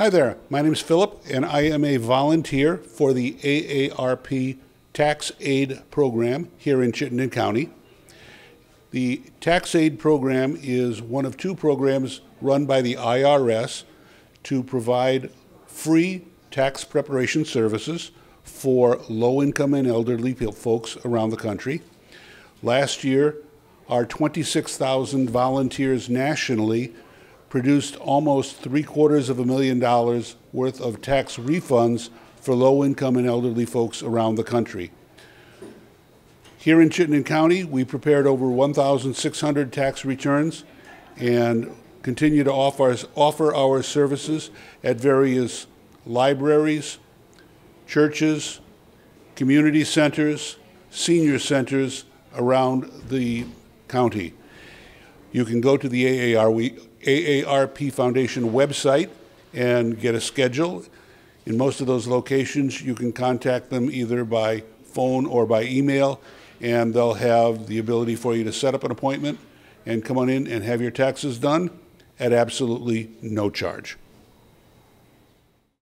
Hi there, my name is Philip, and I am a volunteer for the AARP Tax Aid Program here in Chittenden County. The Tax Aid Program is one of two programs run by the IRS to provide free tax preparation services for low-income and elderly folks around the country. Last year, our 26,000 volunteers nationally produced almost $750,000 worth of tax refunds for low-income and elderly folks around the country. Here in Chittenden County, we prepared over 1,600 tax returns and continue to offer our services at various libraries, churches, community centers, senior centers around the county. You can go to the AARP Foundation website and get a schedule. In most of those locations, you can contact them either by phone or by email, and they'll have the ability for you to set up an appointment and come on in and have your taxes done at absolutely no charge.